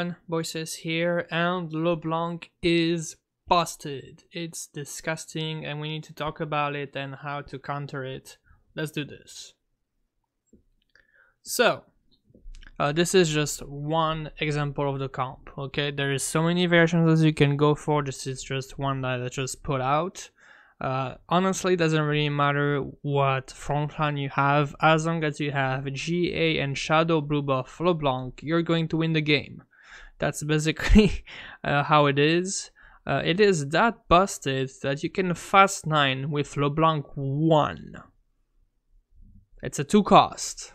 on, voices here, and LeBlanc is busted. It's disgusting and we need to talk about it and how to counter it. Let's do this. So, this is just one example of the comp, okay? There is so many variations that you can go for. This is just one that I just put out. Honestly, it doesn't really matter what frontline you have. As long as you have GA and Shadow Blue buff LeBlanc, you're going to win the game. That's basically how it is. It is that busted that you can fast 9 with LeBlanc 1. It's a 2-cost.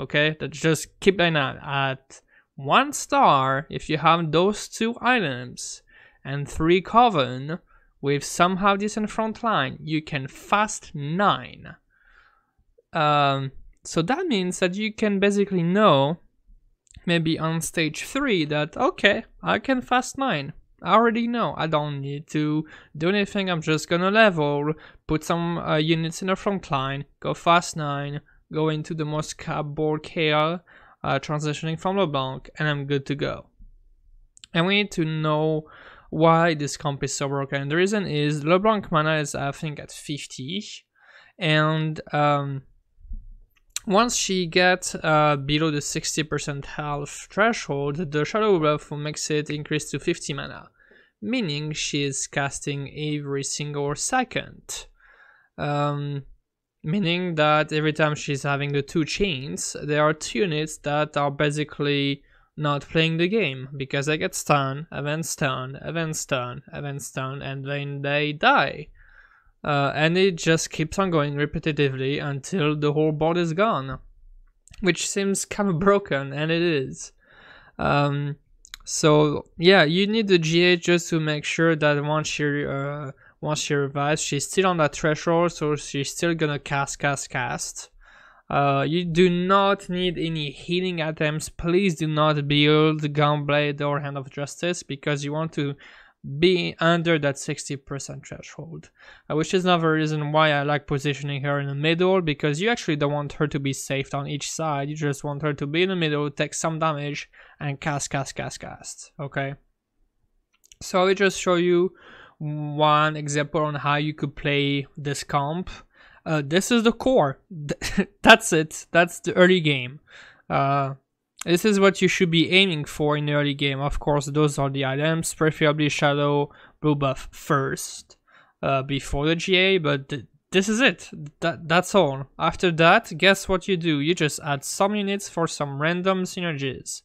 Okay, that just keep that on. At 1 star, if you have those 2 items and 3 coven with somehow decent front line, you can fast 9. So that means that you can basically know, maybe on stage 3, that okay, I can fast 9. I already know, I don't need to do anything, I'm just gonna level, put some units in the front line, go fast 9, go into the most cardboard Kayle, transitioning from LeBlanc, and I'm good to go. And we need to know why this comp is so broken. The reason is LeBlanc mana is, I think, at 50, and once she gets below the 60% health threshold, the Shadow buff makes it increase to 50 mana, meaning she is casting every single second. Meaning that every time she's having the 2 chains, there are 2 units that are basically not playing the game, because they get stunned, event stun, event stun, event stun, and then they die. And it just keeps on going repetitively until the whole board is gone, which seems kind of broken, and it is. So yeah, you need the GA just to make sure that once she revives, she's still on that threshold, so she's still gonna cast. You do not need any healing items. Please do not build Gunblade or Hand of Justice, because you want to be under that 60% threshold, which is another reason why I like positioning her in the middle, because you actually don't want her to be saved on each side. You just want her to be in the middle, take some damage, and cast, okay? So I will just show you one example on how you could play this comp. This is the core. That's it. That's the early game. This is what you should be aiming for in the early game. Of course, those are the items, preferably Shadow Blue buff first, before the GA, but this is it. That's all. After that, guess what you do? You just add some units for some random synergies.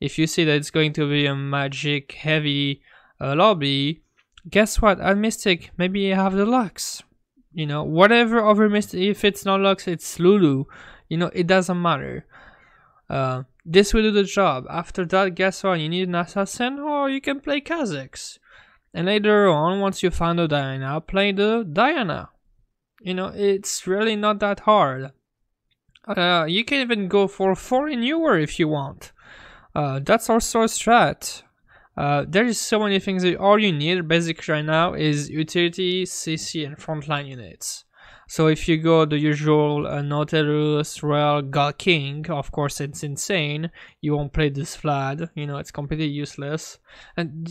If you see that it's going to be a magic heavy lobby, guess what? Add Mystic. Maybe you have the Lux. You know, whatever other Mystic. If it's not Lux, it's Lulu. You know, it doesn't matter. This will do the job. After that, guess what? You need an Assassin, or you can play Kha'Zix. And later on, once you find the Diana, play the Diana. You know, it's really not that hard. You can even go for 4 newer if you want. That's also a strat. There is so many things that all you need basically right now is utility, CC, and frontline units. So if you go the usual Nautilus, Rell, God King, of course it's insane. You won't play this Vlad, you know, it's completely useless. And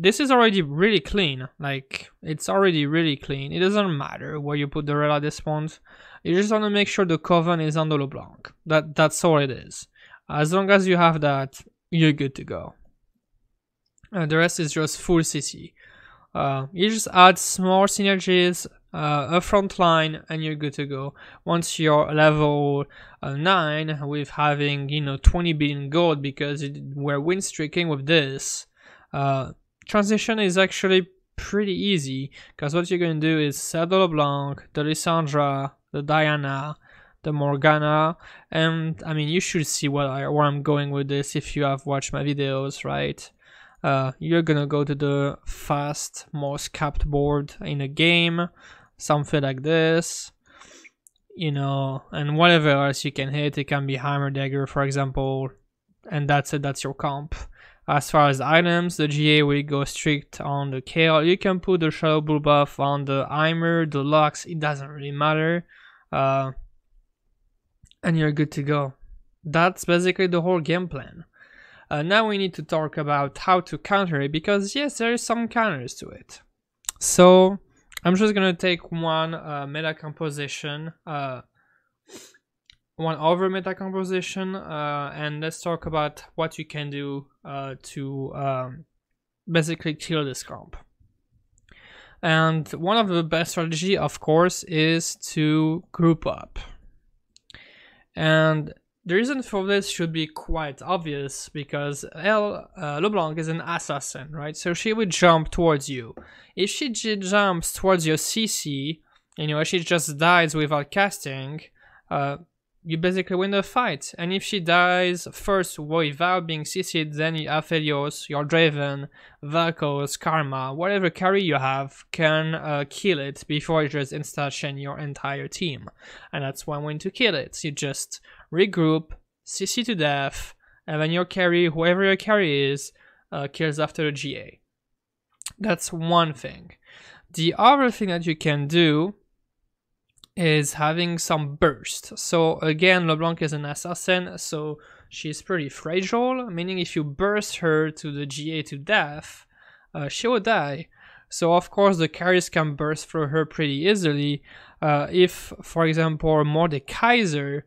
this is already really clean, like it's already really clean. It doesn't matter where you put the Rell at this point. You just want to make sure the Coven is on the LeBlanc. That's all it is. As long as you have that, you're good to go. The rest is just full CC. You just add small synergies, a front line, and you're good to go. Once you're level 9 with having, you know, 20 billion gold, because we're win streaking with this, transition is actually pretty easy, because what you're going to do is set the LeBlanc, the Lissandra, the Diana, the Morgana, and I mean, you should see where I'm going with this if you have watched my videos, right? You're gonna go to the fast, most capped board in a game, something like this, you know, and whatever else you can hit. It can be Heimer dagger, for example, and that's it. That's your comp. As far as items, the GA will go strict on the Kayle. You can put the Shadow Blue buff on the Heimer, the Lux. It doesn't really matter, and you're good to go. That's basically the whole game plan. Now we need to talk about how to counter it, because yes, there is some counters to it. So I'm just gonna take one meta composition, one over meta composition, and let's talk about what you can do to basically kill this comp. And one of the best strategy, of course, is to group up. And the reason for this should be quite obvious, because LeBlanc is an assassin, right? So she would jump towards you. If she jumps towards your CC, you know, she just dies without casting, you basically win the fight. And if she dies first without being CC'd, then your Aphelios, your Draven, Velkoz, Karma, whatever carry you have can kill it before you just insta-chain your entire team. And that's one way to kill it. You just regroup, CC to death, and then your carry, whoever your carry is, kills after the GA. That's one thing. The other thing that you can do is having some burst. So again, LeBlanc is an assassin, so she's pretty fragile, meaning if you burst her to the GA to death, she will die. So of course the carries can burst through her pretty easily. If, for example, Mordekaiser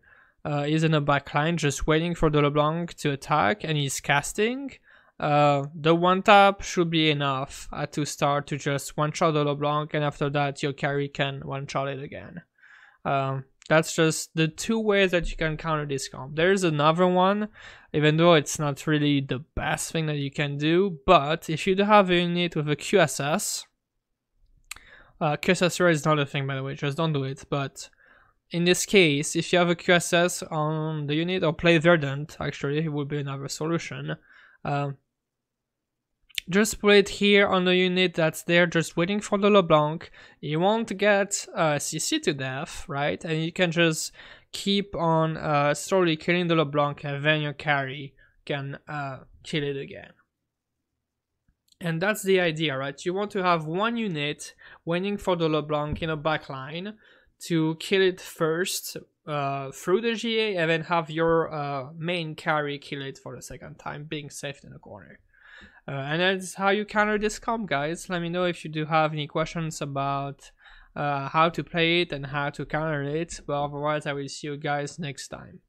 is in a backline just waiting for the LeBlanc to attack and he's casting, the one tap should be enough to start to just one shot the LeBlanc, and after that your carry can one shot it again. That's just the two ways that you can counter this comp. There's another one, even though it's not really the best thing that you can do, but if you do have a unit with a QSS, QSS is not a thing, by the way, just don't do it, but in this case, if you have a QSS on the unit, or play Verdant, actually, it would be another solution. Just put it here on the unit that's there just waiting for the LeBlanc. You won't get CC to death, right? And you can just keep on slowly killing the LeBlanc, and then your carry can kill it again. And that's the idea, right? You want to have one unit waiting for the LeBlanc in a backline to kill it first through the GA, and then have your main carry kill it for the second time, being safe in the corner. And that's how you counter this comp, guys. Let me know if you do have any questions about how to play it and how to counter it, but otherwise I will see you guys next time.